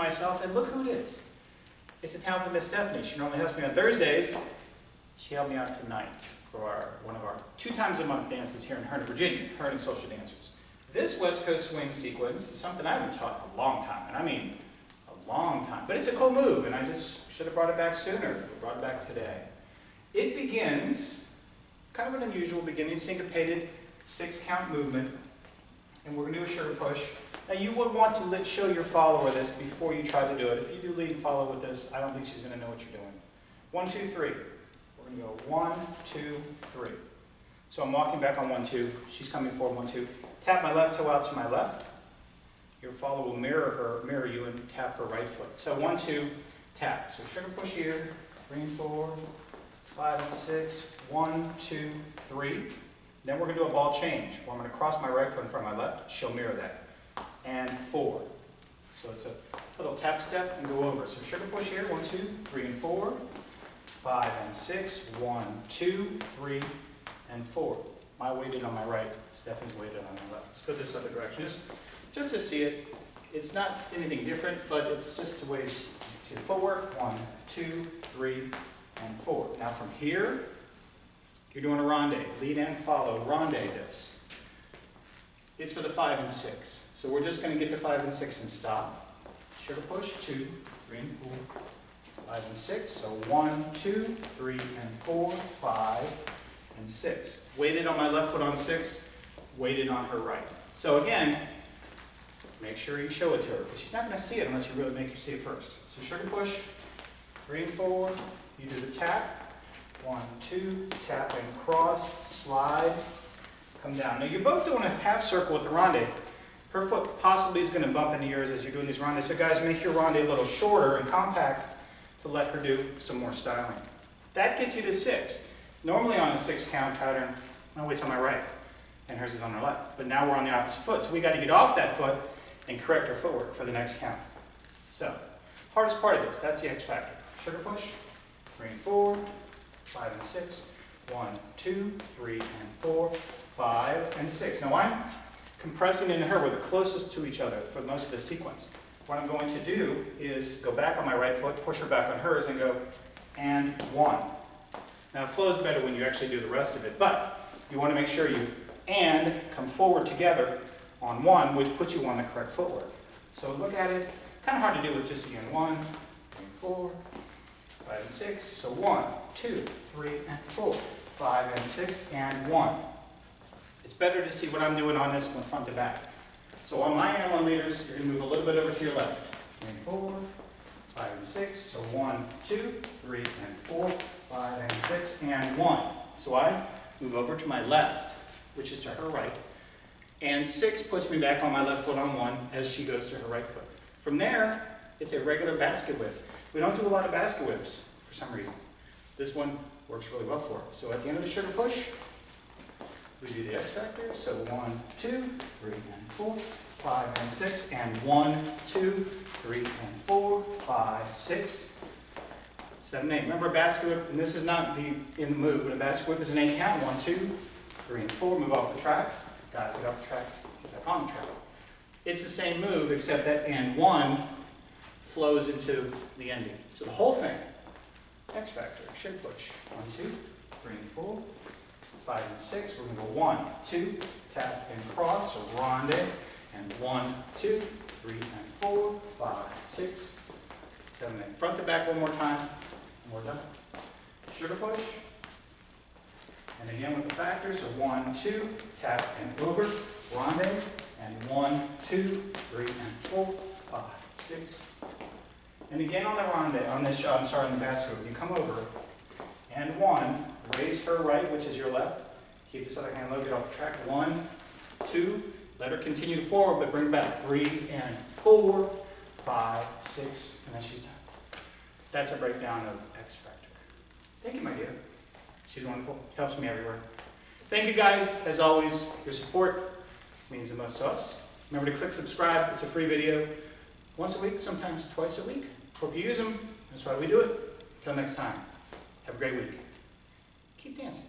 myself, and look who it is. It's a talented Miss Stephanie. She normally helps me on Thursdays. She helped me out tonight for one of our 2 times a month dances here in Herndon, Virginia, Herndon Social Dancers. This West Coast Swing sequence is something I haven't taught in a long time, and I mean a long time. But it's a cool move, and I just should have brought it back sooner. We brought it back today. It begins kind of an unusual beginning, syncopated 6-count movement, and we're going to do a sugar push. Now you would want to show your follower this before you try to do it. If you do lead and follow with this, I don't think she's going to know what you're doing. 1, 2, 3. We're going to go 1, 2, 3. So I'm walking back on 1, 2. She's coming forward 1, 2. Tap my left toe out to my left. Your follower will mirror you, and tap her right foot. So 1, 2, tap. So sugar push here. 3 and 4, 5 and 6. 1, 2, 3. Then we're going to do a ball change, where I'm going to cross my right foot in front of my left. She'll mirror that. And 4. So it's a little tap step and go over. So sugar push here. 1, 2, 3 and 4. 5 and 6. 1, 2, 3 and 4. My weighted on my right. Stephanie's weighted on my left. Let's go this other direction. Just to see it. It's not anything different, but it's just the way it's forward. 1, 2, 3, and 4. Now from here, you're doing a rondé, lead and follow, rondé this. It's for the 5 and 6. So we're just going to get to 5 and 6 and stop. Sugar push, 2, 3, and 4, 5 and 6. So 1, 2, 3, and 4, 5, and 6. Weighted on my left foot on 6, weighted on her right. So again, make sure you show it to her, because she's not going to see it unless you really make her see it first. So sugar push, 3 and 4, you do the tap. 1, 2, tap and cross, slide, come down. Now you're both doing a half circle with the rondé. Her foot possibly is going to bump into yours as you're doing these rondés. So guys, make your rondé a little shorter and compact to let her do some more styling. That gets you to 6. Normally on a 6-count pattern, my weight's on my right and hers is on her left. But now we're on the opposite foot, so we got to get off that foot and correct her footwork for the next count. So, hardest part of this, that's the X factor. Sugar push, 3 and 4. 5 and 6, 1, 2, 3, and 4, 5 and 6. Now I'm compressing into her. We're the closest to each other for most of the sequence. What I'm going to do is go back on my right foot, push her back on hers, and go, and 1. Now it flows better when you actually do the rest of it, but you want to make sure you and come forward together on 1, which puts you on the correct footwork. So look at it. Kind of hard to do with just again 1, 3, 4. 5 and 6, so 1, 2, 3, and 4. 5 and 6, and 1. It's better to see what I'm doing on this one front to back. So on my millimeters, you're going to move a little bit over to your left. 3 and 4, 5 and 6, so 1, 2, 3, and 4. 5 and 6, and 1. So I move over to my left, which is to her right, and 6 puts me back on my left foot on 1 as she goes to her right foot. From there, it's a regular basket whip. We don't do a lot of basket whips for some reason. This one works really well for us. So at the end of the sugar push, we do the X factor. So 1, 2, 3, and 4, 5 and 6, and 1, 2, 3, and 4, 5, 6, 7, 8. Remember a basket whip, and this is not in the move, but a basket whip is an 8-count. 1, 2, 3, and 4, move off the track. Guys, get off the track, get back on the track. It's the same move, except that and 1 flows into the ending. So the whole thing, X factor, sugar push. 1, 2, 3, and 4, 5 and 6. We're going to go 1, 2, tap and cross, so rondé, and 1, 2, 3, and 4, 5, 6, 7, 8. Front to back one more time, and we're done. Sugar push, and again with the factor, so 1, 2, tap and over, rondé, and 1, 2, 3, and 4, 5, 6. And again on the rondé, on this shot, I'm sorry, on the basket, you come over, and 1, raise her right, which is your left. Keep this other hand low, get off the track. 1, 2, let her continue forward, but bring her back. 3 and 4, 5, 6, and then she's done. That's a breakdown of X Factor. Thank you, my dear. She's wonderful. Helps me everywhere. Thank you, guys. As always, your support means the most to us. Remember to click subscribe. It's a free video. Once a week, sometimes twice a week. Hope you use them. That's why we do it. Until next time, have a great week. Keep dancing.